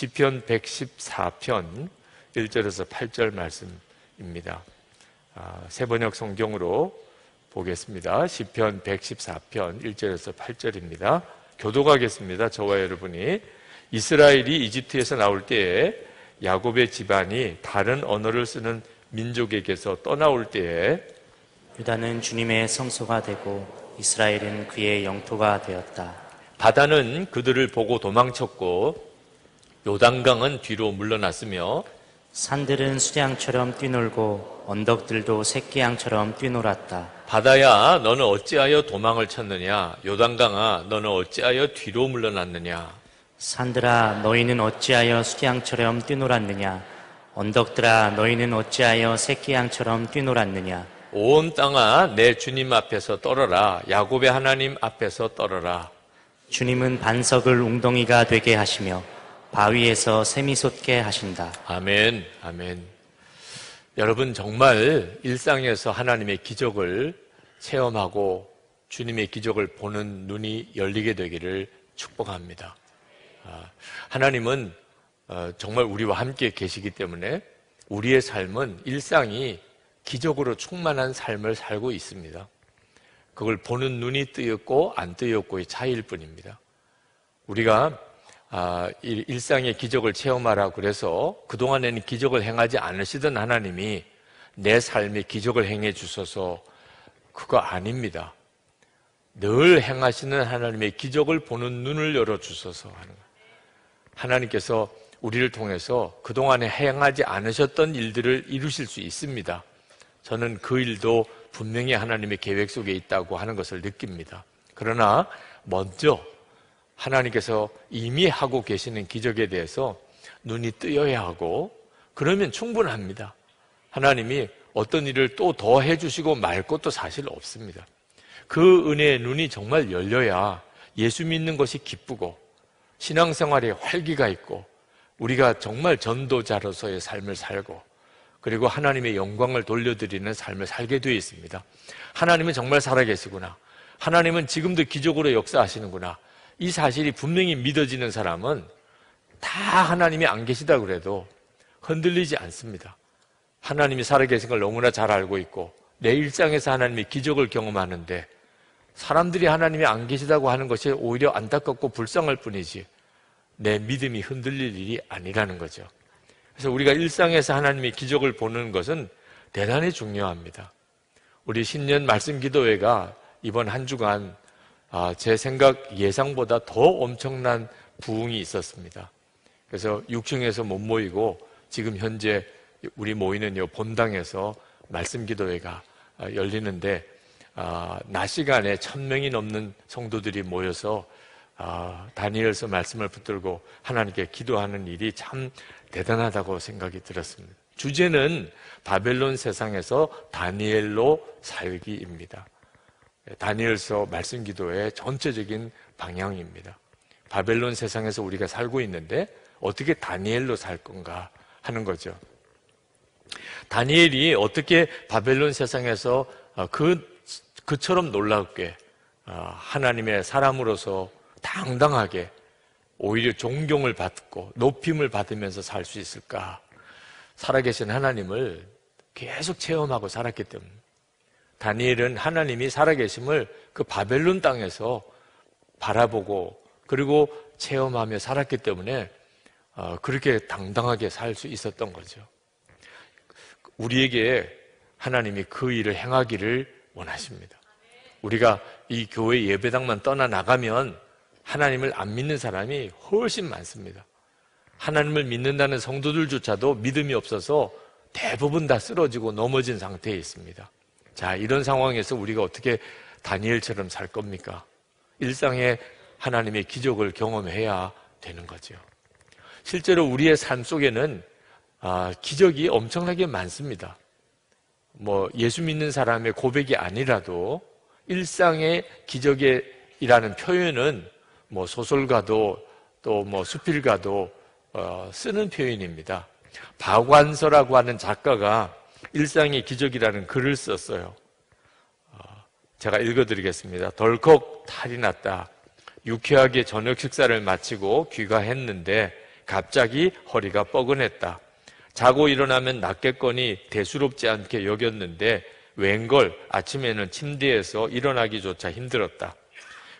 시편 114편 1절에서 8절 말씀입니다. 새번역 성경으로 보겠습니다. 시편 114편 1절에서 8절입니다. 교독하겠습니다. 저와 여러분이. 이스라엘이 이집트에서 나올 때에 야곱의 집안이 다른 언어를 쓰는 민족에게서 떠나올 때에 유다는 주님의 성소가 되고 이스라엘은 그의 영토가 되었다. 바다는 그들을 보고 도망쳤고 요단강은 뒤로 물러났으며 산들은 수량처럼 뛰놀고 언덕들도 새끼양처럼 뛰놀았다. 바다야 너는 어찌하여 도망을 쳤느냐? 요단강아 너는 어찌하여 뒤로 물러났느냐? 산들아 너희는 어찌하여 수량처럼 뛰놀았느냐? 언덕들아 너희는 어찌하여 새끼양처럼 뛰놀았느냐? 온 땅아 내 주님 앞에서 떨어라. 야곱의 하나님 앞에서 떨어라. 주님은 반석을 웅덩이가 되게 하시며 바위에서 샘이 솟게 하신다. 아멘, 아멘. 여러분 정말 일상에서 하나님의 기적을 체험하고 주님의 기적을 보는 눈이 열리게 되기를 축복합니다. 하나님은 정말 우리와 함께 계시기 때문에 우리의 삶은 일상이 기적으로 충만한 삶을 살고 있습니다. 그걸 보는 눈이 뜨였고 안 뜨였고의 차이일 뿐입니다. 우리가 일상의 기적을 체험하라 그래서 그동안에는 기적을 행하지 않으시던 하나님이 내 삶에 기적을 행해 주셔서 그거 아닙니다. 늘 행하시는 하나님의 기적을 보는 눈을 열어주셔서 하는 거예요. 하나님께서 우리를 통해서 그동안에 행하지 않으셨던 일들을 이루실 수 있습니다. 저는 그 일도 분명히 하나님의 계획 속에 있다고 하는 것을 느낍니다. 그러나 먼저 하나님께서 이미 하고 계시는 기적에 대해서 눈이 뜨여야 하고 그러면 충분합니다. 하나님이 어떤 일을 또 더 해주시고 말 것도 사실 없습니다. 그 은혜의 눈이 정말 열려야 예수 믿는 것이 기쁘고 신앙생활에 활기가 있고 우리가 정말 전도자로서의 삶을 살고 그리고 하나님의 영광을 돌려드리는 삶을 살게 되어 있습니다. 하나님은 정말 살아계시구나. 하나님은 지금도 기적으로 역사하시는구나. 이 사실이 분명히 믿어지는 사람은 다 하나님이 안 계시다고 그래도 흔들리지 않습니다. 하나님이 살아계신 걸 너무나 잘 알고 있고 내 일상에서 하나님의 기적을 경험하는데 사람들이 하나님이 안 계시다고 하는 것이 오히려 안타깝고 불쌍할 뿐이지 내 믿음이 흔들릴 일이 아니라는 거죠. 그래서 우리가 일상에서 하나님의 기적을 보는 것은 대단히 중요합니다. 우리 신년 말씀 기도회가 이번 한 주간 제 생각 예상보다 더 엄청난 부흥이 있었습니다. 그래서 6층에서 못 모이고 지금 현재 우리 모이는 이 본당에서 말씀 기도회가 열리는데 낮 시간에 1000명이 넘는 성도들이 모여서 다니엘서 말씀을 붙들고 하나님께 기도하는 일이 참 대단하다고 생각이 들었습니다. 주제는 바벨론 세상에서 다니엘로 살기입니다. 다니엘서 말씀 기도의 전체적인 방향입니다. 바벨론 세상에서 우리가 살고 있는데 어떻게 다니엘로 살 건가 하는 거죠. 다니엘이 어떻게 바벨론 세상에서 그처럼 놀랍게 하나님의 사람으로서 당당하게 오히려 존경을 받고 높임을 받으면서 살 수 있을까? 살아계신 하나님을 계속 체험하고 살았기 때문에 다니엘은 하나님이 살아계심을 그 바벨론 땅에서 바라보고 그리고 체험하며 살았기 때문에 그렇게 당당하게 살 수 있었던 거죠. 우리에게 하나님이 그 일을 행하기를 원하십니다. 우리가 이 교회 예배당만 떠나 나가면 하나님을 안 믿는 사람이 훨씬 많습니다. 하나님을 믿는다는 성도들조차도 믿음이 없어서 대부분 다 쓰러지고 넘어진 상태에 있습니다. 자, 이런 상황에서 우리가 어떻게 다니엘처럼 살 겁니까? 일상에 하나님의 기적을 경험해야 되는 거죠. 실제로 우리의 삶 속에는 기적이 엄청나게 많습니다. 예수 믿는 사람의 고백이 아니라도 일상의 기적이라는 표현은 소설가도 또 수필가도 쓰는 표현입니다. 박완서라고 하는 작가가 일상의 기적이라는 글을 썼어요. 제가 읽어드리겠습니다. 덜컥 탈이 났다. 유쾌하게 저녁 식사를 마치고 귀가했는데 갑자기 허리가 뻐근했다. 자고 일어나면 낫겠거니 대수롭지 않게 여겼는데 웬걸 아침에는 침대에서 일어나기조차 힘들었다.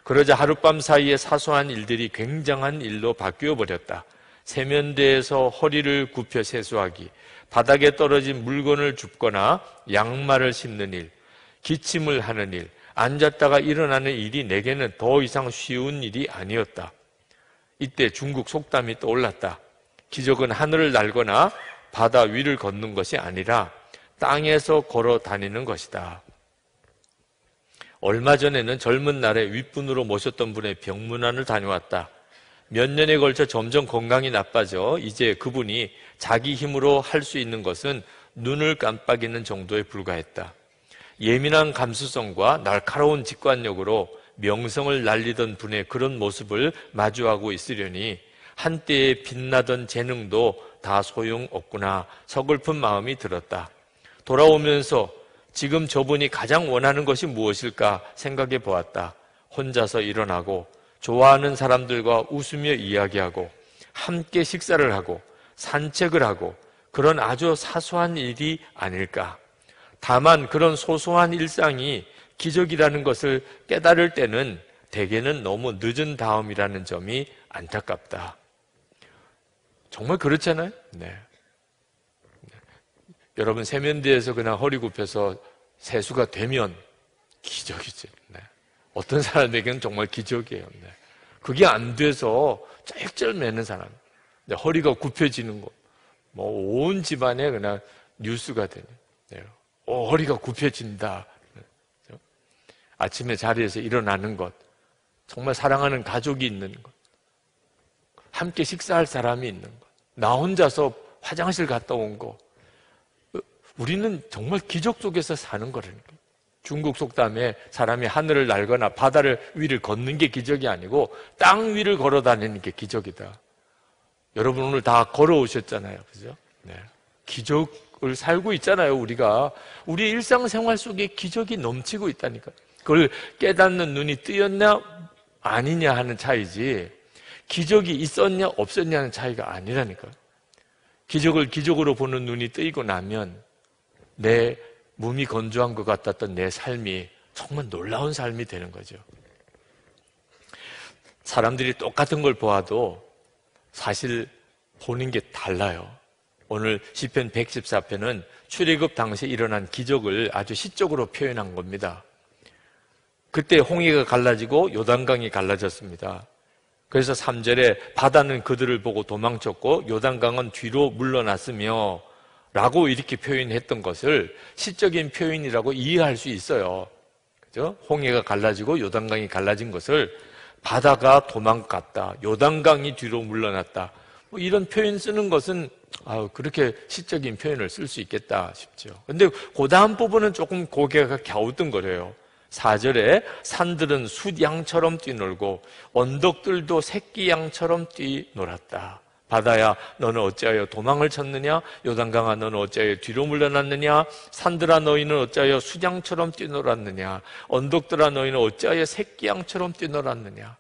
그러자 하룻밤 사이에 사소한 일들이 굉장한 일로 바뀌어 버렸다. 세면대에서 허리를 굽혀 세수하기, 바닥에 떨어진 물건을 줍거나 양말을 씹는 일, 기침을 하는 일, 앉았다가 일어나는 일이 내게는 더 이상 쉬운 일이 아니었다. 이때 중국 속담이 떠올랐다. 기적은 하늘을 날거나 바다 위를 걷는 것이 아니라 땅에서 걸어 다니는 것이다. 얼마 전에는 젊은 날에 윗분으로 모셨던 분의 병문안을 다녀왔다. 몇 년에 걸쳐 점점 건강이 나빠져 이제 그분이 자기 힘으로 할 수 있는 것은 눈을 깜빡이는 정도에 불과했다. 예민한 감수성과 날카로운 직관력으로 명성을 날리던 분의 그런 모습을 마주하고 있으려니 한때에 빛나던 재능도 다 소용없구나 서글픈 마음이 들었다. 돌아오면서 지금 저분이 가장 원하는 것이 무엇일까 생각해 보았다. 혼자서 일어나고 좋아하는 사람들과 웃으며 이야기하고 함께 식사를 하고 산책을 하고 그런 아주 사소한 일이 아닐까. 다만 그런 소소한 일상이 기적이라는 것을 깨달을 때는 대개는 너무 늦은 다음이라는 점이 안타깝다. 정말 그렇잖아요? 네. 여러분 세면대에서 그냥 허리 굽혀서 세수가 되면 기적이지. 네. 어떤 사람에게는 정말 기적이에요. 네. 그게 안 돼서 쩔쩔매는 사람, 네. 허리가 굽혀지는 거, 뭐 온 집안에 그냥 뉴스가 되는. 네. 허리가 굽혀진다. 네. 그렇죠? 아침에 자리에서 일어나는 것, 정말 사랑하는 가족이 있는 것, 함께 식사할 사람이 있는 것, 나 혼자서 화장실 갔다 온 거. 우리는 정말 기적 속에서 사는 거라는 거예요. 중국 속담에 사람이 하늘을 날거나 바다를 위를 걷는 게 기적이 아니고 땅 위를 걸어 다니는 게 기적이다. 여러분 오늘 다 걸어오셨잖아요. 그죠? 네. 기적을 살고 있잖아요. 우리가. 우리 일상생활 속에 기적이 넘치고 있다니까. 그걸 깨닫는 눈이 뜨였냐 아니냐 하는 차이지 기적이 있었냐 없었냐는 차이가 아니라니까. 기적을 기적으로 보는 눈이 뜨이고 나면 내 몸이 건조한 것 같았던 내 삶이 정말 놀라운 삶이 되는 거죠. 사람들이 똑같은 걸 보아도 사실 보는 게 달라요. 오늘 시편 114편은 출애굽 당시에 일어난 기적을 아주 시적으로 표현한 겁니다. 그때 홍해가 갈라지고 요단강이 갈라졌습니다. 그래서 3절에 바다는 그들을 보고 도망쳤고 요단강은 뒤로 물러났으며 라고 이렇게 표현했던 것을 시적인 표현이라고 이해할 수 있어요. 그죠? 홍해가 갈라지고 요단강이 갈라진 것을 바다가 도망갔다, 요단강이 뒤로 물러났다. 뭐 이런 표현 쓰는 것은 그렇게 시적인 표현을 쓸 수 있겠다 싶죠. 근데 그 다음 부분은 조금 고개가 갸우뚱거려요. 4절에 산들은 숫양처럼 뛰놀고 언덕들도 새끼양처럼 뛰놀았다. 바다야 너는 어찌하여 도망을 쳤느냐, 요단강아 너는 어찌하여 뒤로 물러났느냐, 산들아 너희는 어찌하여 수장처럼 뛰놀았느냐, 언덕들아 너희는 어찌하여 새끼양처럼 뛰놀았느냐.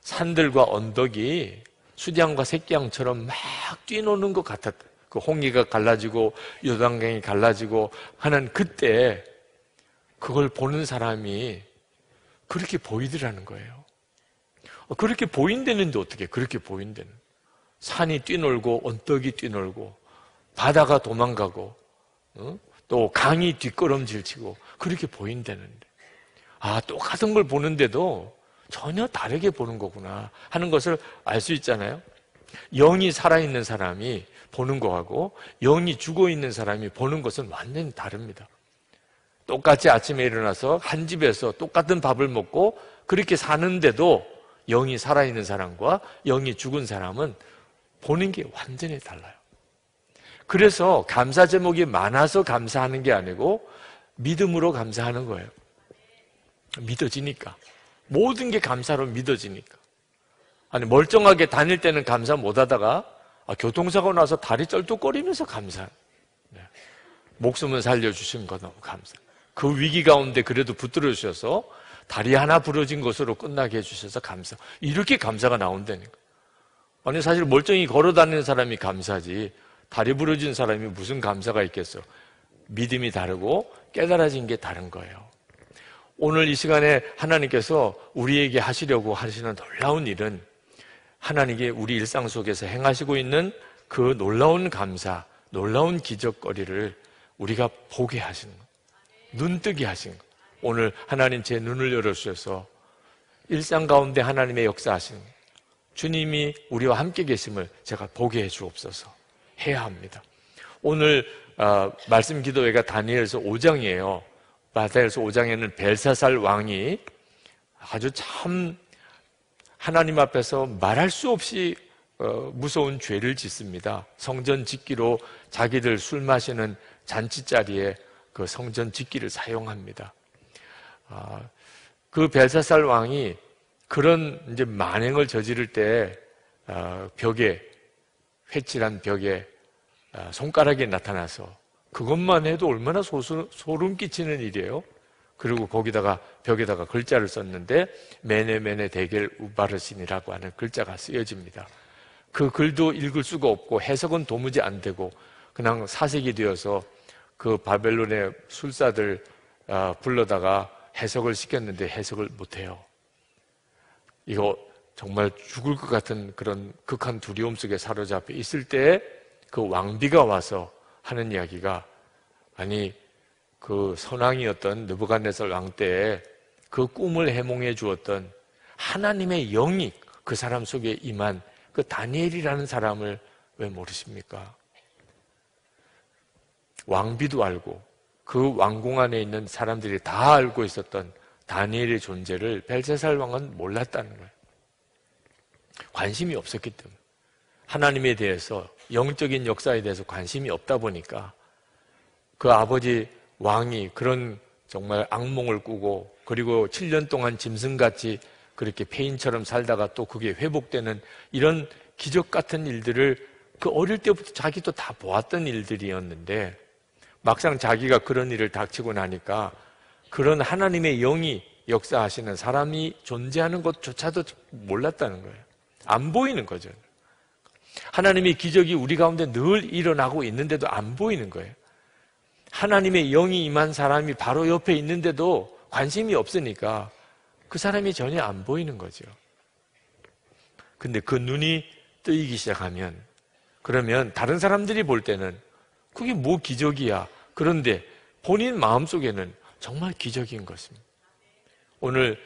산들과 언덕이 수장과 새끼양처럼 막 뛰노는 것 같았다. 그 홍해가 갈라지고 요단강이 갈라지고 하는 그때 그걸 보는 사람이 그렇게 보이더라는 거예요. 그렇게 보인다는데 어떻게 그렇게 보인다는. 산이 뛰놀고 언덕이 뛰놀고 바다가 도망가고 또 강이 뒷걸음질치고 그렇게 보인다는데 똑같은 걸 보는데도 전혀 다르게 보는 거구나 하는 것을 알 수 있잖아요. 영이 살아있는 사람이 보는 거하고 영이 죽어있는 사람이 보는 것은 완전히 다릅니다. 똑같이 아침에 일어나서 한 집에서 똑같은 밥을 먹고 그렇게 사는데도 영이 살아있는 사람과 영이 죽은 사람은 보는 게 완전히 달라요. 그래서 감사 제목이 많아서 감사하는 게 아니고 믿음으로 감사하는 거예요. 믿어지니까. 모든 게 감사로 믿어지니까. 아니 멀쩡하게 다닐 때는 감사 못하다가 교통사고 나서 다리 쩔뚝거리면서 감사. 네. 목숨은 살려주신 거 너무 감사. 그 위기 가운데 그래도 붙들어 주셔서 다리 하나 부러진 것으로 끝나게 해주셔서 감사. 이렇게 감사가 나온다니까. 아니 사실 멀쩡히 걸어다니는 사람이 감사지 다리 부러진 사람이 무슨 감사가 있겠어. 믿음이 다르고 깨달아진 게 다른 거예요. 오늘 이 시간에 하나님께서 우리에게 하시려고 하시는 놀라운 일은 하나님이 우리 일상 속에서 행하시고 있는 그 놀라운 감사, 놀라운 기적거리를 우리가 보게 하시는 것, 눈뜨게 하시는 것. 오늘 하나님 제 눈을 열어주셔서 일상 가운데 하나님의 역사하시는 것, 주님이 우리와 함께 계심을 제가 보게 해주옵소서 해야 합니다. 오늘 말씀 기도회가 다니엘서 5장이에요. 다니엘서 5장에는 벨사살 왕이 아주 참 하나님 앞에서 말할 수 없이 무서운 죄를 짓습니다. 성전 짓기로 자기들 술 마시는 잔치자리에 그 성전 짓기를 사용합니다. 그 벨사살 왕이 그런 이제 만행을 저지를 때 벽에 회칠한 벽에 손가락이 나타나서 그것만 해도 얼마나 소름 끼치는 일이에요. 그리고 거기다가 벽에다가 글자를 썼는데 메네메네 데겔 우바르신이라고 하는 글자가 쓰여집니다. 그 글도 읽을 수가 없고 해석은 도무지 안 되고 그냥 사색이 되어서 그 바벨론의 술사들 불러다가 해석을 시켰는데 해석을 못해요. 이거 정말 죽을 것 같은 그런 극한 두려움 속에 사로잡혀 있을 때 그 왕비가 와서 하는 이야기가 아니 그 선왕이었던 느부갓네살 왕 때에 그 꿈을 해몽해 주었던 하나님의 영이 그 사람 속에 임한 그 다니엘이라는 사람을 왜 모르십니까? 왕비도 알고 그 왕궁 안에 있는 사람들이 다 알고 있었던 다니엘의 존재를 벨사살 왕은 몰랐다는 거예요. 관심이 없었기 때문에 하나님에 대해서 영적인 역사에 대해서 관심이 없다 보니까 그 아버지 왕이 그런 정말 악몽을 꾸고 그리고 7년 동안 짐승같이 그렇게 폐인처럼 살다가 또 그게 회복되는 이런 기적 같은 일들을 그 어릴 때부터 자기도 다 보았던 일들이었는데 막상 자기가 그런 일을 닥치고 나니까 그런 하나님의 영이 역사하시는 사람이 존재하는 것조차도 몰랐다는 거예요. 안 보이는 거죠. 하나님의 기적이 우리 가운데 늘 일어나고 있는데도 안 보이는 거예요. 하나님의 영이 임한 사람이 바로 옆에 있는데도 관심이 없으니까 그 사람이 전혀 안 보이는 거죠. 근데 그 눈이 뜨이기 시작하면 그러면 다른 사람들이 볼 때는 그게 뭐 기적이야. 그런데 본인 마음속에는 정말 기적인 것입니다. 오늘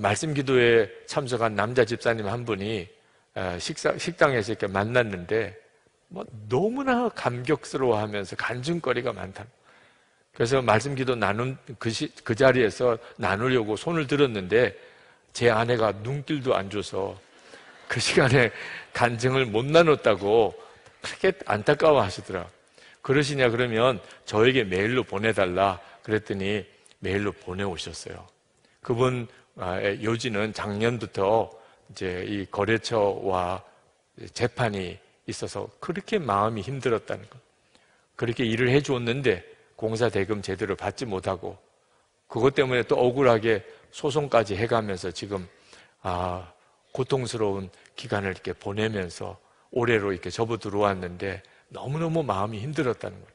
말씀 기도에 참석한 남자 집사님 한 분이 식당에서 이렇게 만났는데 뭐 너무나 감격스러워하면서 간증거리가 많다. 그래서 말씀 기도 나눈 그 자리에서 나누려고 손을 들었는데 제 아내가 눈길도 안 줘서 그 시간에 간증을 못 나눴다고 그렇게 안타까워하시더라. 그러시냐 그러면 저에게 메일로 보내달라 그랬더니 메일로 보내오셨어요. 그분 요지는 작년부터 이제 이 거래처와 재판이 있어서 그렇게 마음이 힘들었다는 것. 그렇게 일을 해주었는데 공사 대금 제대로 받지 못하고 그것 때문에 또 억울하게 소송까지 해가면서 지금 고통스러운 기간을 이렇게 보내면서 올해로 이렇게 접어 들어왔는데 너무너무 마음이 힘들었다는 거예요.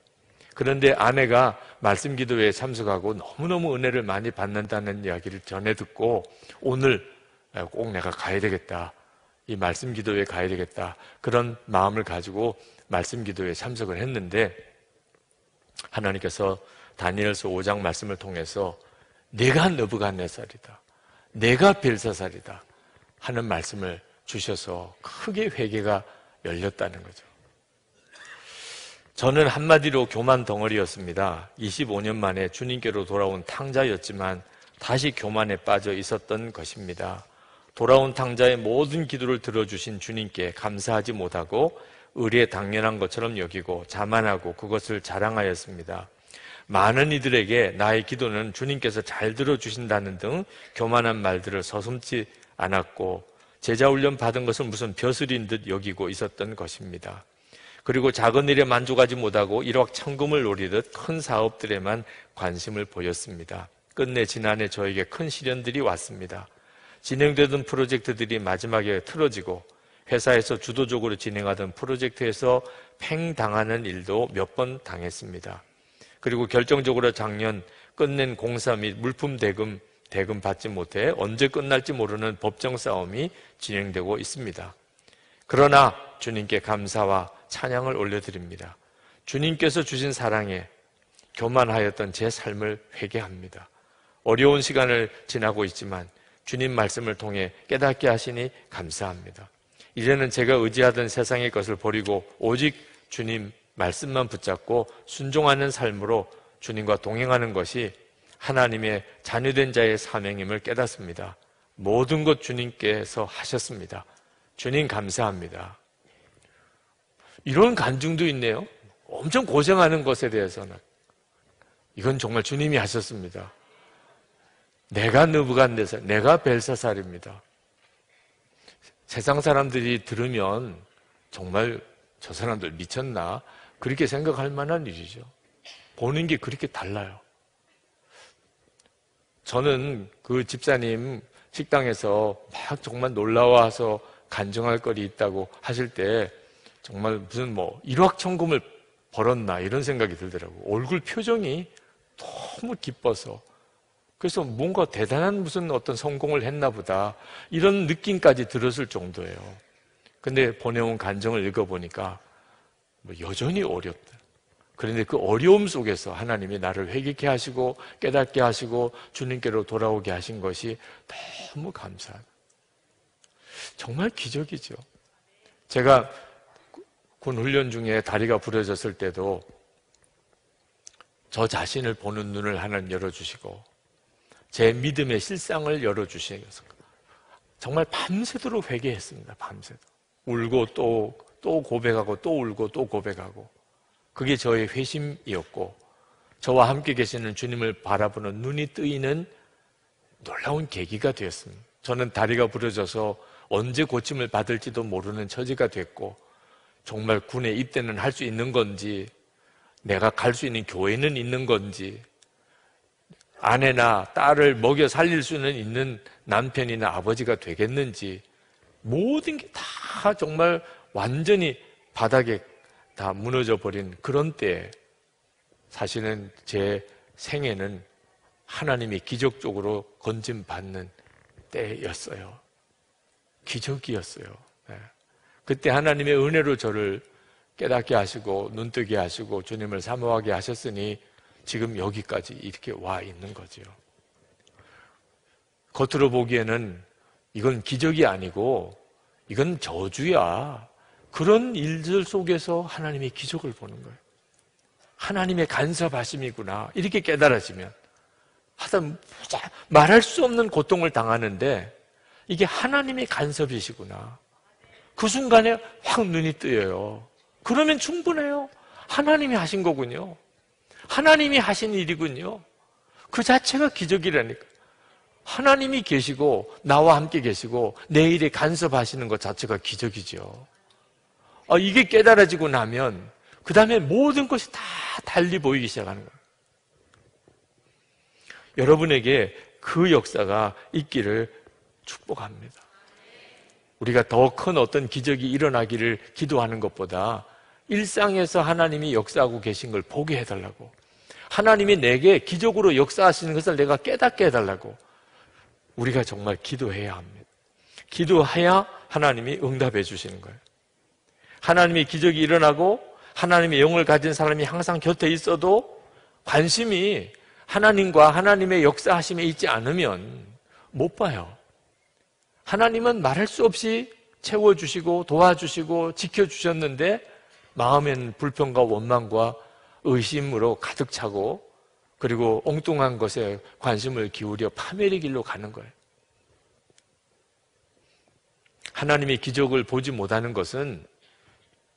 그런데 아내가 말씀 기도회에 참석하고 너무너무 은혜를 많이 받는다는 이야기를 전해 듣고 오늘 꼭 내가 가야 되겠다. 이 말씀 기도회에 가야 되겠다. 그런 마음을 가지고 말씀 기도회에 참석을 했는데 하나님께서 다니엘서 5장 말씀을 통해서 내가 느부갓네살이다. 내가 벨사살이다. 하는 말씀을 주셔서 크게 회개가 열렸다는 거죠. 저는 한마디로 교만 덩어리였습니다. 25년 만에 주님께로 돌아온 탕자였지만 다시 교만에 빠져 있었던 것입니다. 돌아온 탕자의 모든 기도를 들어주신 주님께 감사하지 못하고 의례 당연한 것처럼 여기고 자만하고 그것을 자랑하였습니다. 많은 이들에게 나의 기도는 주님께서 잘 들어주신다는 등 교만한 말들을 서슴지 않았고 제자훈련 받은 것은 무슨 벼슬인 듯 여기고 있었던 것입니다. 그리고 작은 일에 만족하지 못하고 일확천금을 노리듯 큰 사업들에만 관심을 보였습니다. 끝내 지난해 저에게 큰 시련들이 왔습니다. 진행되던 프로젝트들이 마지막에 틀어지고 회사에서 주도적으로 진행하던 프로젝트에서 팽당하는 일도 몇 번 당했습니다. 그리고 결정적으로 작년 끝낸 공사 및 물품 대금 받지 못해 언제 끝날지 모르는 법정 싸움이 진행되고 있습니다. 그러나 주님께 감사와 찬양을 올려드립니다. 주님께서 주신 사랑에 교만하였던 제 삶을 회개합니다. 어려운 시간을 지나고 있지만 주님 말씀을 통해 깨닫게 하시니 감사합니다. 이제는 제가 의지하던 세상의 것을 버리고 오직 주님 말씀만 붙잡고 순종하는 삶으로 주님과 동행하는 것이 하나님의 자녀된 자의 사명임을 깨닫습니다. 모든 것 주님께서 하셨습니다. 주님 감사합니다. 이런 간증도 있네요. 엄청 고생하는 것에 대해서는 이건 정말 주님이 하셨습니다. 내가 느부갓네살, 내가 벨사살입니다. 세상 사람들이 들으면 정말 저 사람들 미쳤나? 그렇게 생각할 만한 일이죠. 보는 게 그렇게 달라요. 저는 그 집사님 식당에서 막 정말 놀라워서 간증할 거리 있다고 하실 때 정말 무슨 일확천금을 벌었나 이런 생각이 들더라고요. 얼굴 표정이 너무 기뻐서 그래서 뭔가 대단한 무슨 어떤 성공을 했나 보다 이런 느낌까지 들었을 정도예요. 근데 보내온 간증을 읽어보니까 여전히 어렵다. 그런데 그 어려움 속에서 하나님이 나를 회개케 하시고 깨닫게 하시고 주님께로 돌아오게 하신 것이 너무 감사합니다. 정말 기적이죠. 제가 군 훈련 중에 다리가 부러졌을 때도 저 자신을 보는 눈을 하나님 열어주시고 제 믿음의 실상을 열어주시면서 정말 밤새도록 회개했습니다. 밤새도록 울고 또 고백하고 또 울고 또 고백하고 그게 저의 회심이었고 저와 함께 계시는 주님을 바라보는 눈이 뜨이는 놀라운 계기가 되었습니다. 저는 다리가 부러져서 언제 고침을 받을지도 모르는 처지가 됐고 정말 군에 입대는 할 수 있는 건지 내가 갈 수 있는 교회는 있는 건지 아내나 딸을 먹여 살릴 수는 있는 남편이나 아버지가 되겠는지 모든 게 다 정말 완전히 바닥에 다 무너져버린 그런 때에 사실은 제 생애는 하나님이 기적적으로 건짐받는 때였어요. 기적이었어요. 그때 하나님의 은혜로 저를 깨닫게 하시고 눈뜨게 하시고 주님을 사모하게 하셨으니 지금 여기까지 이렇게 와 있는 거죠. 겉으로 보기에는 이건 기적이 아니고 이건 저주야. 그런 일들 속에서 하나님의 기적을 보는 거예요. 하나님의 간섭하심이구나. 이렇게 깨달아지면 하여튼 말할 수 없는 고통을 당하는데 이게 하나님의 간섭이시구나. 그 순간에 확 눈이 뜨여요. 그러면 충분해요. 하나님이 하신 거군요. 하나님이 하신 일이군요. 그 자체가 기적이라니까. 하나님이 계시고 나와 함께 계시고 내 일에 간섭하시는 것 자체가 기적이죠. 이게 깨달아지고 나면 그 다음에 모든 것이 다 달리 보이기 시작하는 거예요. 여러분에게 그 역사가 있기를 축복합니다. 우리가 더 큰 어떤 기적이 일어나기를 기도하는 것보다 일상에서 하나님이 역사하고 계신 걸 보게 해달라고 하나님이 내게 기적으로 역사하시는 것을 내가 깨닫게 해달라고 우리가 정말 기도해야 합니다. 기도해야 하나님이 응답해 주시는 거예요. 하나님이 기적이 일어나고 하나님의 영을 가진 사람이 항상 곁에 있어도 관심이 하나님과 하나님의 역사하심에 있지 않으면 못 봐요. 하나님은 말할 수 없이 채워주시고 도와주시고 지켜주셨는데 마음엔 불평과 원망과 의심으로 가득 차고 그리고 엉뚱한 것에 관심을 기울여 파멸의 길로 가는 거예요. 하나님이 기적을 보지 못하는 것은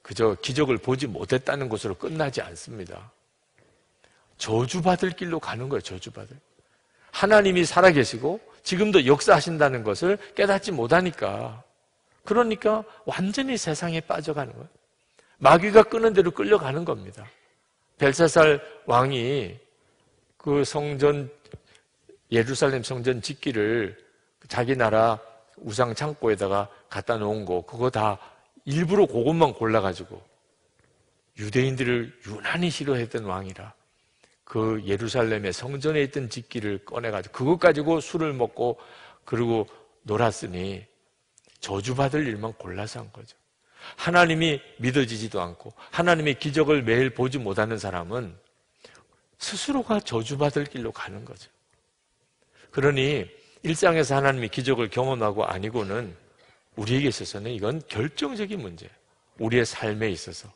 그저 기적을 보지 못했다는 것으로 끝나지 않습니다. 저주받을 길로 가는 거예요. 저주받을. 하나님이 살아계시고 지금도 역사하신다는 것을 깨닫지 못하니까 그러니까 완전히 세상에 빠져가는 거예요. 마귀가 끄는 대로 끌려가는 겁니다. 벨사살 왕이 그 성전 예루살렘 성전 짓기를 자기 나라 우상 창고에다가 갖다 놓은 거 그거 다 일부러 그것만 골라가지고 유대인들을 유난히 싫어했던 왕이라 그 예루살렘의 성전에 있던 집기를 꺼내가지고 그것 가지고 술을 먹고 그리고 놀았으니 저주받을 일만 골라서 한 거죠. 하나님이 믿어지지도 않고 하나님의 기적을 매일 보지 못하는 사람은 스스로가 저주받을 길로 가는 거죠. 그러니 일상에서 하나님이 기적을 경험하고 아니고는 우리에게 있어서는 이건 결정적인 문제예요. 우리의 삶에 있어서.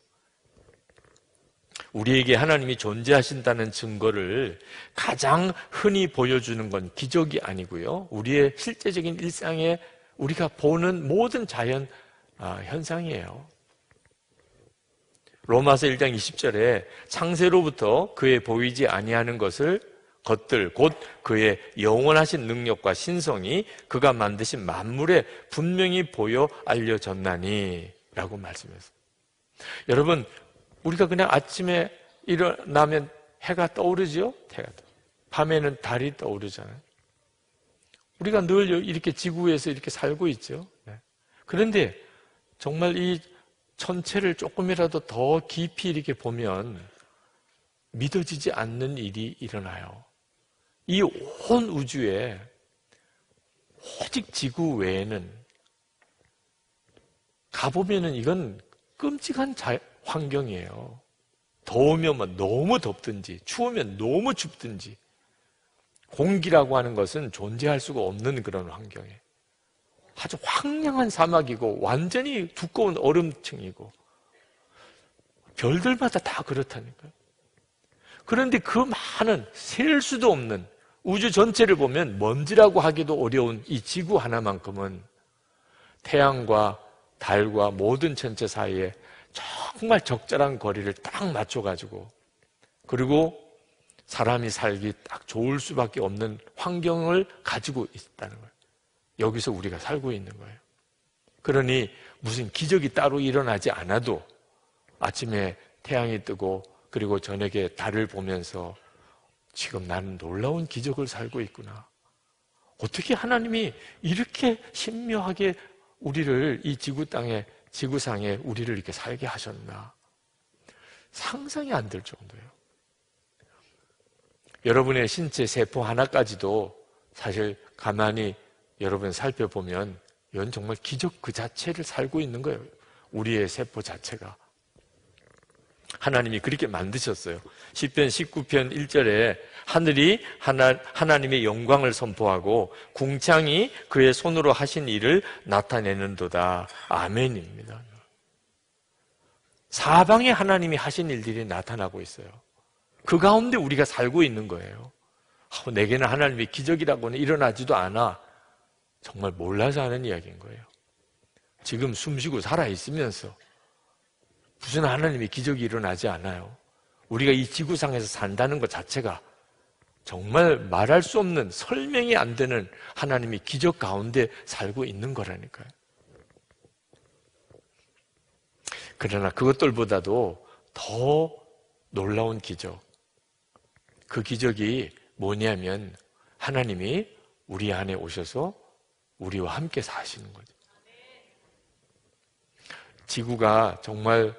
우리에게 하나님이 존재하신다는 증거를 가장 흔히 보여주는 건 기적이 아니고요. 우리의 실제적인 일상에 우리가 보는 모든 자연 현상이에요. 로마서 1장 20절에 창세로부터 그의 보이지 아니하는 것들 곧 그의 영원하신 능력과 신성이 그가 만드신 만물에 분명히 보여 알려졌나니 라고 말씀했어요. 여러분, 우리가 그냥 아침에 일어나면 해가 떠오르죠? 해가 떠오르죠. 밤에는 달이 떠오르잖아요. 우리가 늘 이렇게 지구에서 이렇게 살고 있죠. 그런데 정말 이 천체를 조금이라도 더 깊이 이렇게 보면 믿어지지 않는 일이 일어나요. 이 온 우주에 오직 지구 외에는 가보면은 이건 끔찍한 환경이에요. 더우면 너무 덥든지 추우면 너무 춥든지 공기라고 하는 것은 존재할 수가 없는 그런 환경이에요. 아주 황량한 사막이고 완전히 두꺼운 얼음층이고 별들마다 다 그렇다니까요. 그런데 그 많은 셀 수도 없는 우주 전체를 보면 먼지라고 하기도 어려운 이 지구 하나만큼은 태양과 달과 모든 천체 사이에 정말 적절한 거리를 딱 맞춰가지고 그리고 사람이 살기 딱 좋을 수밖에 없는 환경을 가지고 있다는 거예요. 여기서 우리가 살고 있는 거예요. 그러니 무슨 기적이 따로 일어나지 않아도 아침에 태양이 뜨고 그리고 저녁에 달을 보면서 지금 나는 놀라운 기적을 살고 있구나. 어떻게 하나님이 이렇게 신묘하게 우리를 이 지구 땅에 지구상에 우리를 이렇게 살게 하셨나. 상상이 안 될 정도예요. 여러분의 신체 세포 하나까지도 사실 가만히 여러분 살펴보면 이건 정말 기적 그 자체를 살고 있는 거예요. 우리의 세포 자체가. 하나님이 그렇게 만드셨어요. 시편 19편 1절에 하늘이 하나님의 영광을 선포하고 궁창이 그의 손으로 하신 일을 나타내는도다. 아멘입니다. 사방에 하나님이 하신 일들이 나타나고 있어요. 그 가운데 우리가 살고 있는 거예요. 내게는 하나님의 기적이라고는 일어나지도 않아. 정말 몰라서 하는 이야기인 거예요. 지금 숨쉬고 살아있으면서 무슨 하나님의 기적이 일어나지 않아요. 우리가 이 지구상에서 산다는 것 자체가 정말 말할 수 없는 설명이 안 되는 하나님의 기적 가운데 살고 있는 거라니까요. 그러나 그것들보다도 더 놀라운 기적. 그 기적이 뭐냐면 하나님이 우리 안에 오셔서 우리와 함께 사시는 거죠. 지구가 정말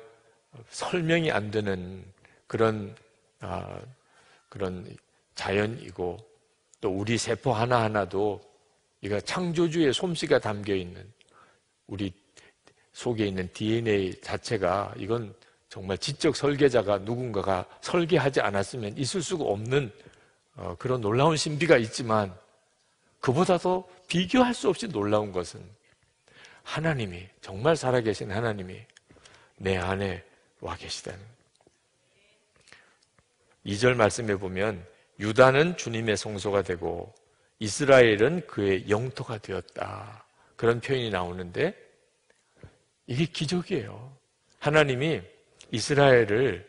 설명이 안 되는 그런 자연이고 또 우리 세포 하나하나도 이거 창조주의 솜씨가 담겨있는 우리 속에 있는 DNA 자체가 이건 정말 지적 설계자가 누군가가 설계하지 않았으면 있을 수가 없는 그런 놀라운 신비가 있지만 그보다도 비교할 수 없이 놀라운 것은 하나님이 정말 살아계신 하나님이 내 안에 와 계시다는 2절 말씀해 보면 유다는 주님의 성소가 되고 이스라엘은 그의 영토가 되었다. 그런 표현이 나오는데 이게 기적이에요. 하나님이 이스라엘을